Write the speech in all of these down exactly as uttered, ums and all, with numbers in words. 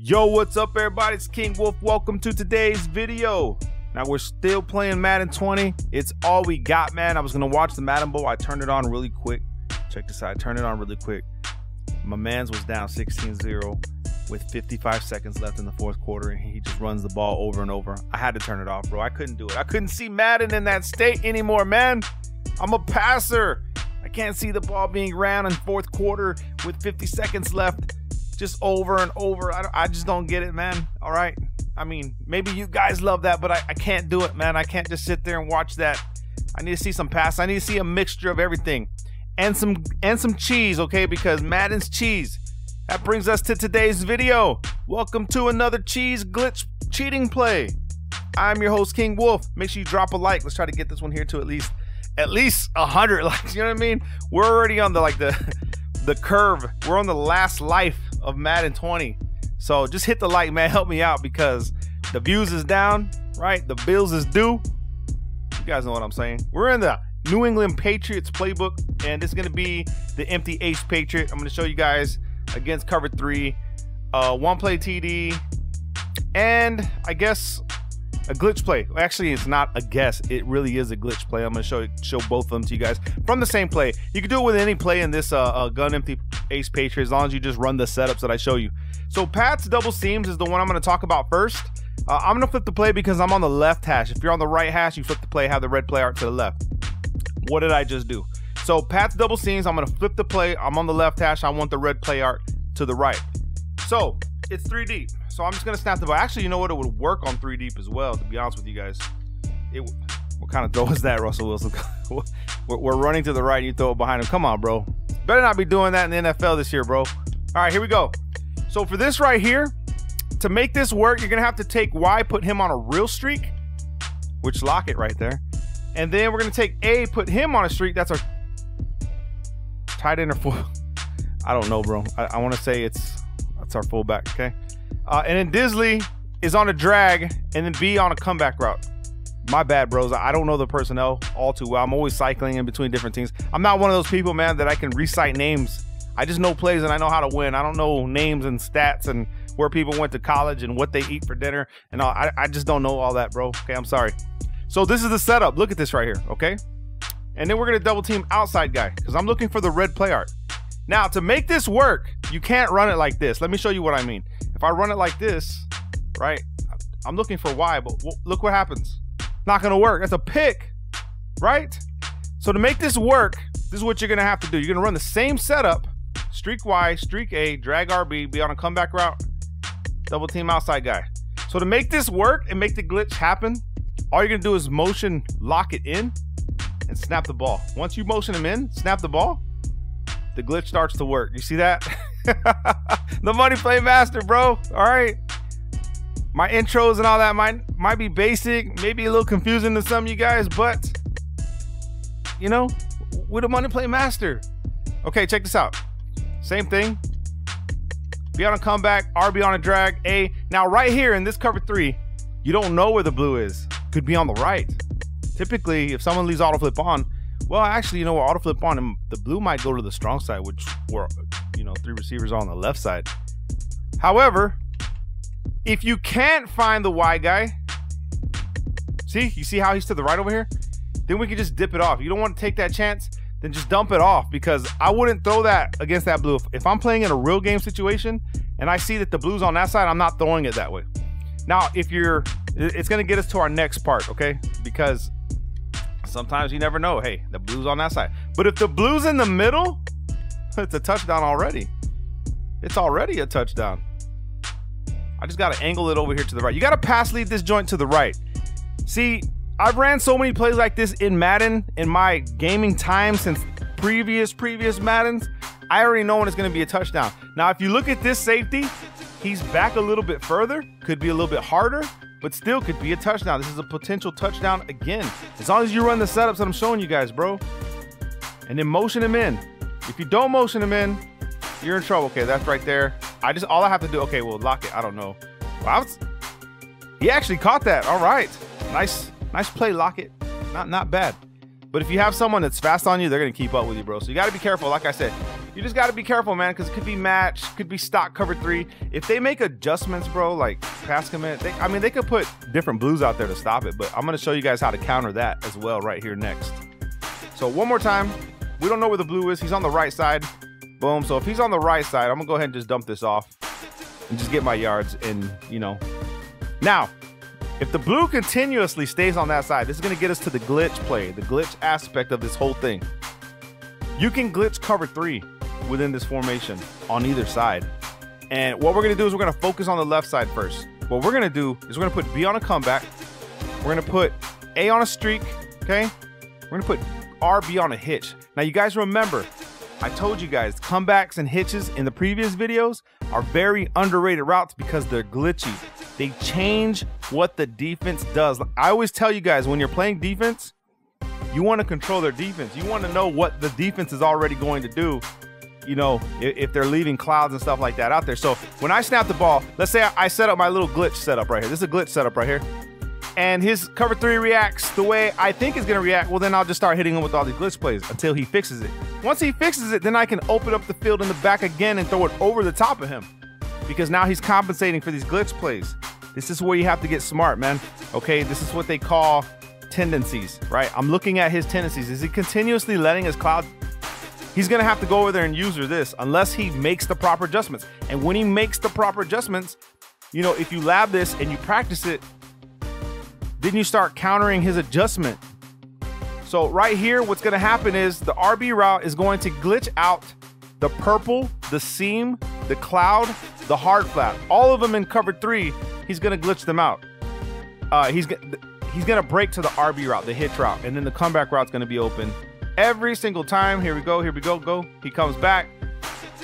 Yo, what's up everybody, it's King Wolf. Welcome to today's video. Now we're still playing Madden twenty. It's all we got, man. I was gonna watch the Madden Bowl. I turned it on really quick. Check this out, I turned it on really quick. My man's was down sixteen zero with fifty-five seconds left in the fourth quarter and he just runs the ball over and over. I had to turn it off, bro. I couldn't do it. I couldn't see Madden in that state anymore, man. I'm a passer. I can't see the ball being ran in fourth quarter with fifty seconds left. Just over and over. I, don't, I just don't get it, man. All right. I mean, maybe you guys love that, but I, I can't do it, man. I can't just sit there and watch that. I need to see some pass. I need to see a mixture of everything and some and some cheese, okay? Because Madden's cheese. That brings us to today's video. Welcome to another cheese glitch cheating play. I'm your host, King Wolf. Make sure you drop a like. Let's try to get this one here to at least at least one hundred likes. You know what I mean? We're already on the like the the curve. We're on the last life of Madden twenty, so just hit the like, man. Help me out because the views is down, right? The bills is due. You guys know what I'm saying. We're in the New England Patriots playbook, and it's gonna be the Empty Ace Patriot. I'm gonna show you guys against Cover Three, uh, one play T D, and I guess a glitch play. Well, actually, it's not a guess. It really is a glitch play. I'm gonna show show both of them to you guys from the same play. You can do it with any play in this uh, uh, Gun Empty Ace Patriot as long as you just run the setups that I show you. So Paths Double Seams is the one I'm gonna talk about first. Uh, I'm gonna flip the play because I'm on the left hash. If you're on the right hash, you flip the play, have the red play art to the left. What did I just do? So Paths Double Seams, I'm gonna flip the play. I'm on the left hash. I want the red play art to the right. So it's three deep. So I'm just gonna snap the ball. Actually, you know what? It would work on three deep as well, to be honest with you guys. It what kind of throw is that, Russell Wilson? we're, we're running to the right and you throw it behind him. Come on, bro. Better not be doing that in the N F L this year, bro. All right, here we go. So for this right here, to make this work, you're going to have to take Y, put him on a real streak, which lock it right there. And then we're going to take A, put him on a streak. That's our tight end or full. I don't know, bro. I, I want to say it's that's our fullback, okay? Uh, and then Disley is on a drag and then B on a comeback route. My bad, bros. I don't know the personnel all too well. I'm always cycling in between different teams. I'm not one of those people, man, that I can recite names. I just know plays and I know how to win. I don't know names and stats and where people went to college and what they eat for dinner. And all. I, I just don't know all that, bro. Okay, I'm sorry. So this is the setup. Look at this right here, okay? And then we're going to double team outside guy because I'm looking for the red play art. Now, to make this work, you can't run it like this. Let me show you what I mean. If I run it like this, right, I'm looking for Y, but look what happens. Not gonna work. That's a pick, right? So to make this work, this is what you're gonna have to do. You're gonna run the same setup, streak Y, streak A, drag R B, be on a comeback route, double team outside guy. So to make this work and make the glitch happen, all you're gonna do is motion lock it in and snap the ball. Once you motion him in, snap the ball, the glitch starts to work. You see that? The Money Play Master, bro. All right. My intros and all that might might be basic, maybe a little confusing to some of you guys, but you know, we're the Money Play Master. Okay, check this out. Same thing. Be on a comeback, R B on a drag, A. Now right here in this cover three, you don't know where the blue is. Could be on the right. Typically, if someone leaves auto flip on, well, actually, you know, auto flip on and the blue might go to the strong side, which were, you know, three receivers on the left side. However, if you can't find the Y guy, see, you see how he's to the right over here? Then we can just dip it off. You don't want to take that chance, then just dump it off because I wouldn't throw that against that blue. If, if I'm playing in a real game situation and I see that the blue's on that side, I'm not throwing it that way. Now, if you're, it's going to get us to our next part, okay? Because sometimes you never know, hey, the blue's on that side. But if the blue's in the middle, it's a touchdown already. It's already a touchdown. I just gotta angle it over here to the right. You gotta pass lead this joint to the right. See, I've ran so many plays like this in Madden in my gaming time since previous, previous Maddens. I already know when it's gonna be a touchdown. Now, if you look at this safety, he's back a little bit further, could be a little bit harder, but still could be a touchdown. This is a potential touchdown again. As long as you run the setups that I'm showing you guys, bro. And then motion him in. If you don't motion him in, you're in trouble. Okay, that's right there. I just, all I have to do, okay, well, lock it. I don't know. Well, I was, he actually caught that. All right. Nice, nice play, lock it. Not, not bad. But if you have someone that's fast on you, they're going to keep up with you, bro. So you got to be careful. Like I said, you just got to be careful, man, because it could be match, could be stock cover three. If they make adjustments, bro, like pass commit, they, I mean, they could put different blues out there to stop it, but I'm going to show you guys how to counter that as well right here next. So one more time, we don't know where the blue is. He's on the right side. Boom. So if he's on the right side, I'm going to go ahead and just dump this off and just get my yards and, you know. Now, if the blue continuously stays on that side, this is going to get us to the glitch play, the glitch aspect of this whole thing. You can glitch cover three within this formation on either side. And what we're going to do is we're going to focus on the left side first. What we're going to do is we're going to put B on a comeback. We're going to put A on a streak, okay? We're going to put R B on a hitch. Now, you guys remember, I told you guys, comebacks and hitches in the previous videos are very underrated routes because they're glitchy. They change what the defense does. I always tell you guys, when you're playing defense, you want to control their defense. You want to know what the defense is already going to do, you know, if they're leaving clouds and stuff like that out there. So when I snap the ball, let's say I set up my little glitch setup right here. This is a glitch setup right here. And his cover three reacts the way I think it's going to react. Well, then I'll just start hitting him with all these glitch plays until he fixes it. Once he fixes it, then I can open up the field in the back again and throw it over the top of him, because now he's compensating for these glitch plays. This is where you have to get smart, man. Okay, this is what they call tendencies, right? I'm looking at his tendencies. Is he continuously letting his cloud? He's gonna have to go over there and use this unless he makes the proper adjustments. And when he makes the proper adjustments, you know, if you lab this and you practice it, then you start countering his adjustment. So right here, what's gonna happen is the R B route is going to glitch out the purple, the seam, the cloud, the hard flap, all of them in cover three. He's gonna glitch them out. Uh, he's gonna he's gonna break to the R B route, the hitch route, and then the comeback route's gonna be open every single time. Here we go, here we go, go. He comes back,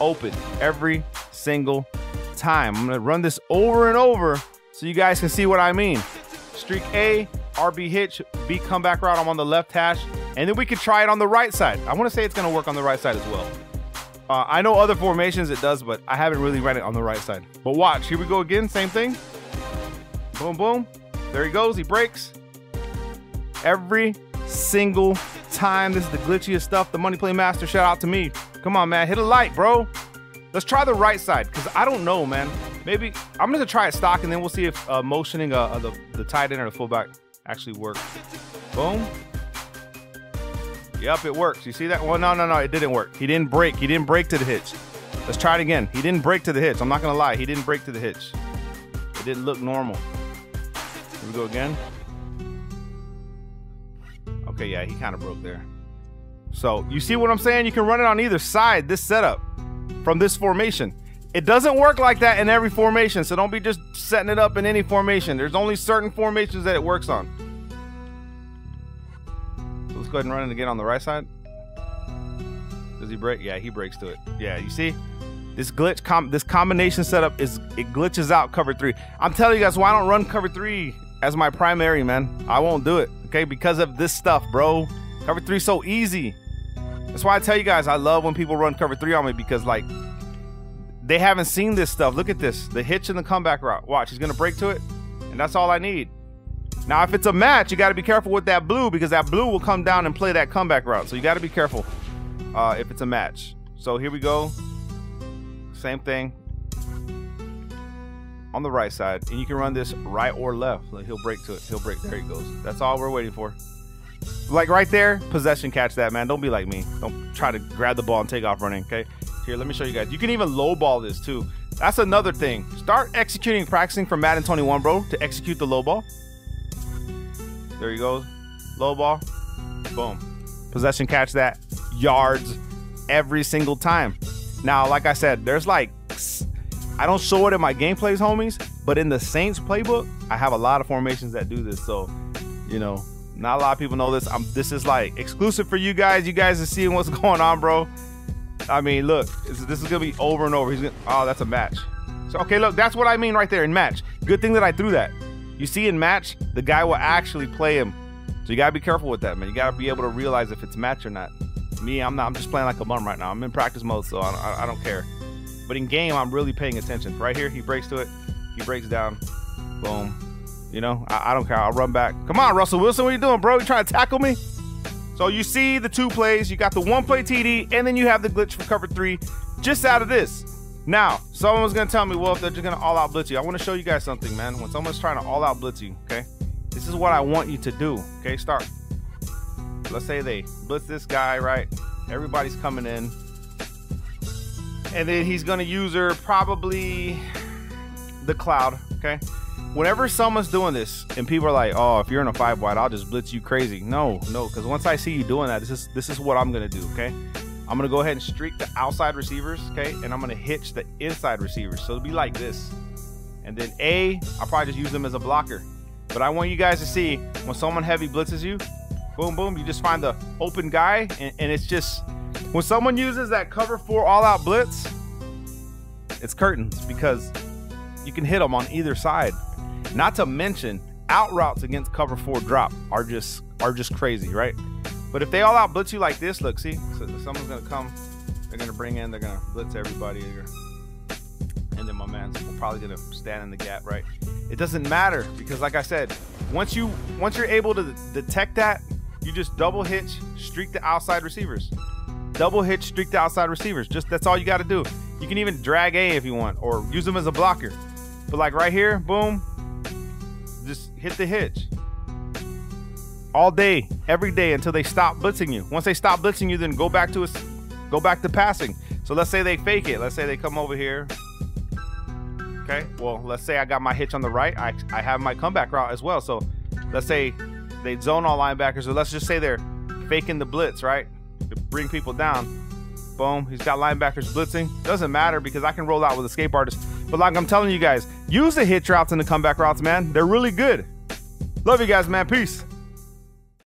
open every single time. I'm gonna run this over and over so you guys can see what I mean. Streak A, R B hitch, B comeback route. I'm on the left hash, and then we could try it on the right side. I want to say it's gonna work on the right side as well. Uh, I know other formations it does, but I haven't really read it on the right side. But watch, here we go again, same thing. Boom, boom. There he goes, he breaks. Every single time. This is the glitchiest stuff. The Money Play Master, shout out to me. Come on, man, hit a light, bro. Let's try the right side, because I don't know, man. Maybe, I'm gonna try it stock, and then we'll see if uh, motioning uh, the, the tight end or the fullback actually works. Boom. Yep, it works. You see that? Well, no, no, no, it didn't work. He didn't break. He didn't break to the hitch. Let's try it again. He didn't break to the hitch. I'm not gonna lie, he didn't break to the hitch. It didn't look normal. Here we go again. Okay, yeah, he kind of broke there. So you see what I'm saying? You can run it on either side, this setup, from this formation. It doesn't work like that in every formation, so don't be just setting it up in any formation. There's only certain formations that it works on. So let's go ahead and run it again on the right side. Does he break? Yeah, he breaks to it. Yeah, you see? This glitch, com this combination setup, is it glitches out cover three. I'm telling you guys why I don't run cover three as my primary, man. I won't do it, okay? Because of this stuff, bro. Cover three is so easy. That's why I tell you guys I love when people run cover three on me, because, like, they haven't seen this stuff. Look at this, the hitch and the comeback route. Watch, he's gonna break to it, and that's all I need. Now, if it's a match, you gotta be careful with that blue, because that blue will come down and play that comeback route. So you gotta be careful uh, if it's a match. So here we go. Same thing on the right side, and you can run this right or left. Like, he'll break to it, he'll break, there he goes. That's all we're waiting for. Like right there, possession catch that, man. Don't be like me. Don't try to grab the ball and take off running, okay? Here, let me show you guys. You can even low ball this too. That's another thing. Start executing, practicing from Madden twenty-one, bro, to execute the low ball. There he goes, low ball, boom. Possession catch that, yards every single time. Now, like I said, there's like, I don't show it in my gameplays, homies, but in the Saints playbook, I have a lot of formations that do this. So, you know, not a lot of people know this. I'm, this is like exclusive for you guys. You guys are seeing what's going on, bro. I mean, look, this, this is gonna be over and over. He's gonna, oh, that's a match. So, okay, look, that's what I mean right there in match. Good thing that I threw that. You see, in match, the guy will actually play him. So you gotta be careful with that, man. You gotta be able to realize if it's match or not. Me, I'm not. I'm just playing like a bum right now. I'm in practice mode, so I don't, I don't care. But in game, I'm really paying attention. Right here, he breaks to it. He breaks down. Boom. You know, I, I don't care. I'll run back. Come on, Russell Wilson, what are you doing, bro? You trying to tackle me? So you see the two plays, you got the one play T D, and then you have the glitch from cover three just out of this. Now, someone was gonna tell me, well, if they're just gonna all out blitz you, I wanna show you guys something, man. When someone's trying to all out blitz you, okay? This is what I want you to do, okay? Start. Let's say they blitz this guy, right? Everybody's coming in. And then he's gonna use her probably the cloud, okay? Whenever someone's doing this and people are like, oh, if you're in a five wide, I'll just blitz you crazy. No, no, because once I see you doing that, this is this is what I'm gonna do, okay? I'm gonna go ahead and streak the outside receivers, okay? And I'm gonna hitch the inside receivers. So it'll be like this. And then A, I'll probably just use them as a blocker. But I want you guys to see when someone heavy blitzes you, boom, boom, you just find the open guy. And, and it's just, when someone uses that cover four all out blitz, it's curtains because you can hit them on either side. Not to mention out routes against cover four drop are just, are just crazy, right? But if they all out blitz you like this, look, see, so someone's gonna come, they're gonna bring in, they're gonna blitz everybody here. And then my man's probably gonna stand in the gap, right? It doesn't matter because like I said, once you, once you're able to detect that, you just double hitch, streak the outside receivers. Double hitch, streak the outside receivers. Just, that's all you gotta do. You can even drag A if you want or use them as a blocker. But like right here, boom, just hit the hitch. All day, every day until they stop blitzing you. Once they stop blitzing you, then go back to us, go back to passing. So let's say they fake it. Let's say they come over here. Okay, well, let's say I got my hitch on the right. I, I have my comeback route as well. So let's say they zone all linebackers, or let's just say they're faking the blitz, right? To bring people down. Boom, he's got linebackers blitzing. Doesn't matter because I can roll out with escape artist. But like I'm telling you guys, use the hitch routes and the comeback routes, man. They're really good. Love you guys, man. Peace.